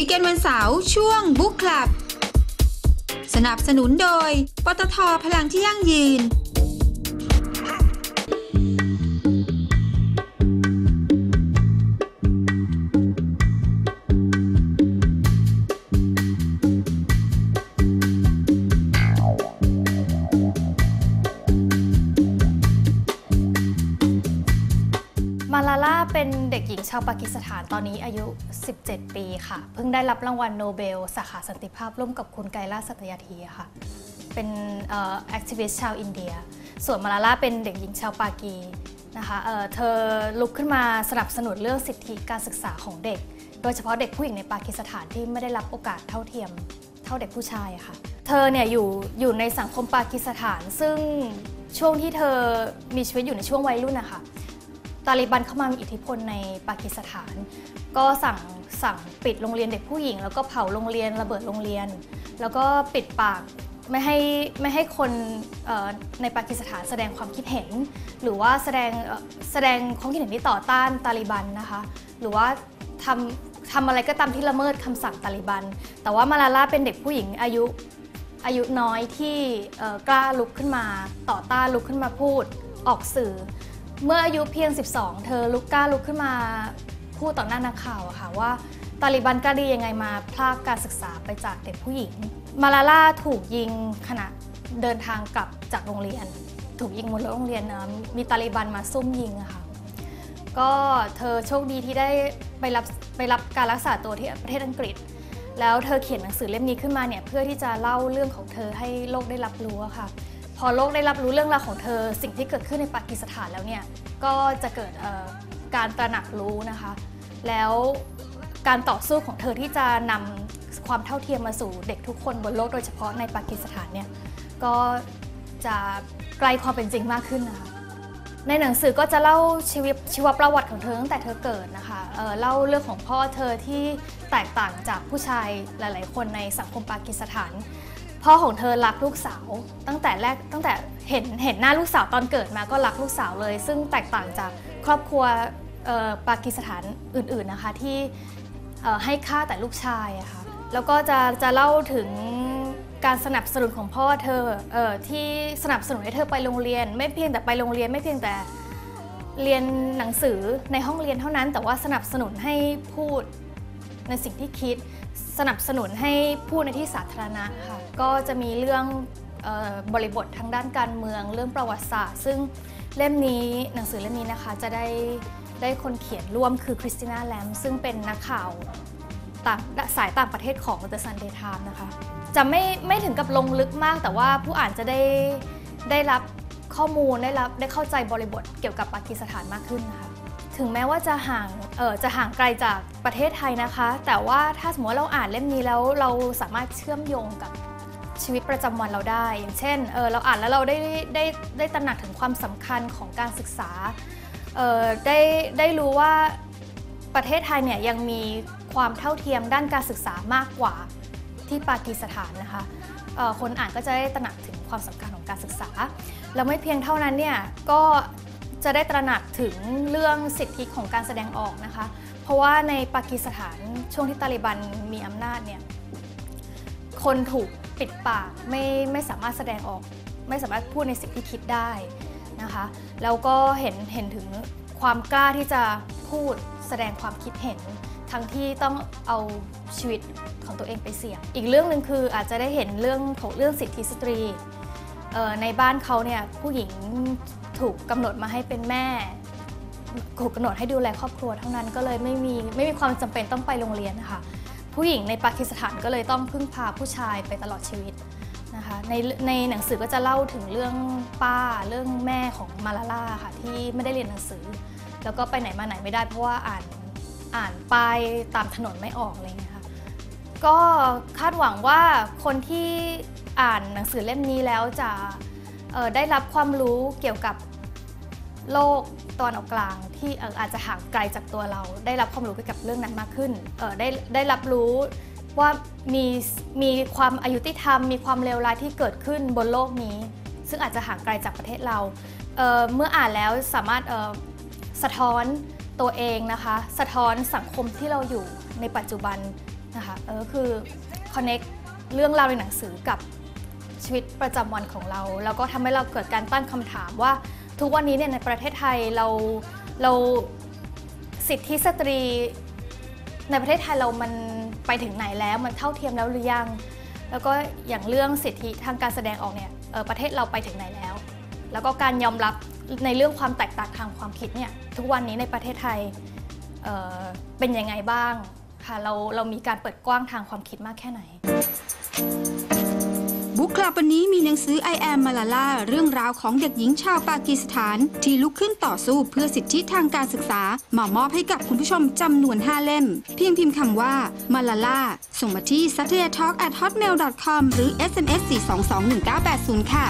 คุยกันวันเสาร์ช่วงบุ๊กคลับสนับสนุนโดยปตท.พลังที่ยั่งยืนมาลาล่าเป็นเด็กหญิงชาวปากีสถานตอนนี้อายุ17ปีค่ะเพิ่งได้รับรางวัลโนเบลสาขาสันติภาพร่วมกับคุณไกล่าสัตยาธีค่ะเป็นแอคทิวิสต์ชาวอินเดียส่วนมาลาล่าเป็นเด็กหญิงชาวปากีนะคะเธอลุกขึ้นมาสนับสนุนเรื่องสิทธิการศึกษาของเด็กโดยเฉพาะเด็กผู้หญิงในปากีสถานที่ไม่ได้รับโอกาสเท่าเทียมเท่าเด็กผู้ชายค่ะเธอเนี่ยอยู่ในสังคมปากีสถานซึ่งช่วงที่เธอมีชีวิตอยู่ในช่วงวัยรุ่นนะคะตาลิบันเข้ามามีอิทธิพลในปากีสถานก็สั่งปิดโรงเรียนเด็กผู้หญิงแล้วก็เผาโรงเรียนระเบิดโรงเรียนแล้วก็ปิดปากไม่ให้คนในปากีสถานแสดงความคิดเห็นหรือว่าแสดงความคิดเห็นที่ต่อต้านตาลิบันนะคะหรือว่าทำอะไรก็ตามที่ละเมิดคำสั่งตาลิบันแต่ว่ามาลาล่าเป็นเด็กผู้หญิงอายุน้อยที่กล้าลุกขึ้นมาต่อต้านลุกขึ้นมาพูดออกสื่อเมื่ออายุเพียง12เธอลุกขึ้นมาพูดต่อหน้านักข่าวค่ะว่าตาลิบันกล้าได้ยังไงมาพรากการศึกษาไปจากเด็กผู้หญิงมาลาล่าถูกยิงขณะเดินทางกลับจากโรงเรียนถูกยิงบนรถโรงเรียนมีตาลิบันมาซุ่มยิงค่ะก็เธอโชคดีที่ได้ไปรับการรักษาตัวที่ประเทศอังกฤษแล้วเธอเขียนหนังสือเล่มนี้ขึ้นมาเนี่ยเพื่อที่จะเล่าเรื่องของเธอให้โลกได้รับรู้ค่ะพอโลกได้รับรู้เรื่องราวของเธอสิ่งที่เกิดขึ้นในปากีสถานแล้วเนี่ยก็จะเกิดการตระหนักรู้นะคะแล้วการต่อสู้ของเธอที่จะนำความเท่าเทียมมาสู่เด็กทุกคนบนโลกโดยเฉพาะในปากีสถานเนี่ยก็จะไกลความเป็นจริงมากขึ้นนะคะในหนังสือก็จะเล่าชีวประวัติของเธอตั้งแต่เธอเกิดนะคะเล่าเรื่องของพ่อเธอที่แตกต่างจากผู้ชายหลายๆคนในสังคมปากีสถานพ่อของเธอรักลูกสาวตั้งแต่เห็นหน้าลูกสาวตอนเกิดมาก็รักลูกสาวเลยซึ่งแตกต่างจากครอบครัวปากีสถานอื่นๆนะคะที่ให้ค่าแต่ลูกชายอะค่ะแล้วก็จะเล่าถึงการสนับสนุนของพ่อเธอที่สนับสนุนให้เธอไปโรงเรียนไม่เพียงแต่ไปโรงเรียนไม่เพียงแต่เรียนหนังสือในห้องเรียนเท่านั้นแต่ว่าสนับสนุนให้พูดในสิ่งที่คิดสนับสนุนให้พูดในที่สาธารณะค่ะก็จะมีเรื่องบริบททางด้านการเมืองเรื่องประวัติศาสตร์ซึ่งเล่มนี้หนังสือเล่มนี้นะคะจะได้คนเขียนร่วมคือคริสติน่าแลมซึ่งเป็นนักข่าวสายต่างประเทศของ The Sunday Times นะคะจะไม่ถึงกับลงลึกมากแต่ว่าผู้อ่านจะได้รับข้อมูลได้เข้าใจบริบทเกี่ยวกับปากีสถานมากขึ้นนะคะถึงแม้ว่าจะห่างไกลจากประเทศไทยนะคะแต่ว่าถ้าสมมติเราอ่านเล่มนี้แล้วเราสามารถเชื่อมโยงกับชีวิตประจำวันเราได้อย่างเช่นเราอ่านแล้วเราได้ตระหนักถึงความสำคัญของการศึกษาได้รู้ว่าประเทศไทยเนี่ยยังมีความเท่าเทียมด้านการศึกษามากกว่าที่ปากีสถานนะคะคนอ่านก็จะได้ตระหนักถึงความสำคัญของการศึกษาแล้วไม่เพียงเท่านั้นเนี่ยก็จะได้ตระหนักถึงเรื่องสิทธิของการแสดงออกนะคะเพราะว่าในปากีสถานช่วงที่ตาลิบันมีอำนาจเนี่ยคนถูกปิดปากไม่สามารถแสดงออกไม่สามารถพูดในสิ่งที่คิดได้นะคะแล้วก็เห็นถึงความกล้าที่จะพูดแสดงความคิดเห็นทั้งที่ต้องเอาชีวิตของตัวเองไปเสี่ยงอีกเรื่องหนึ่งคืออาจจะได้เห็นเรื่องสิทธิสตรีในบ้านเขาเนี่ยผู้หญิงถูกกำหนดมาให้เป็นแม่ถูกกำหนดให้ดูแลครอบครัวเท่านั้นก็เลยไม่มีความจำเป็นต้องไปโรงเรียนนะคะผู้หญิงในปากีสถานก็เลยต้องพึ่งพาผู้ชายไปตลอดชีวิตนะคะในหนังสือก็จะเล่าถึงเรื่องป้าเรื่องแม่ของมาลาล่าค่ะที่ไม่ได้เรียนหนังสือแล้วก็ไปไหนมาไหนไม่ได้เพราะว่าอ่านป้ายตามถนนไม่ออกอะไรอย่างเงี้ยค่ะก็คาดหวังว่าคนที่อ่านหนังสือเล่มนี้แล้วจะได้รับความรู้เกี่ยวกับโลกตอนออกกลางที่อาจจะห่างไกลจากตัวเราได้รับความรู้เกี่ยวกับเรื่องนั้นมากขึ้นได้รับรู้ว่ามีความอยุติธรรมมีความเลวร้ายที่เกิดขึ้นบนโลกนี้ซึ่งอาจจะห่างไกลจากประเทศเราเมื่ออ่านแล้วสามารถสะท้อนตัวเองนะคะสะท้อนสังคมที่เราอยู่ในปัจจุบัน นะคะคือคอนเนคเรื่องราวในหนังสือกับชีวิตประจำวันของเราแล้วก็ทำให้เราเกิดการตั้งคำถามว่าทุกวันนี้เนี่ยในประเทศไทยเราสิทธิสตรีในประเทศไทยเรามันไปถึงไหนแล้วมันเท่าเทียมแล้วหรือยังแล้วก็อย่างเรื่องสิทธิทางการแสดงออกเนี่ยประเทศเราไปถึงไหนแล้วแล้วก็การยอมรับในเรื่องความแตกต่างทางความคิดเนี่ยทุกวันนี้ในประเทศไทยเป็นยังไงบ้างค่ะเรามีการเปิดกว้างทางความคิดมากแค่ไหนบุ๊คคลับวันนี้มีหนังสือ I Am Malala เรื่องราวของเด็กหญิงชาวปากีสถานที่ลุกขึ้นต่อสู้เพื่อสิทธิทางการศึกษามามอบให้กับคุณผู้ชมจำนวน5เล่มเพียงพิมพ์คำว่า Malala ส่งมาที่ saturdayatalk@hotmail.com หรือ SMS 4221980 ค่ะ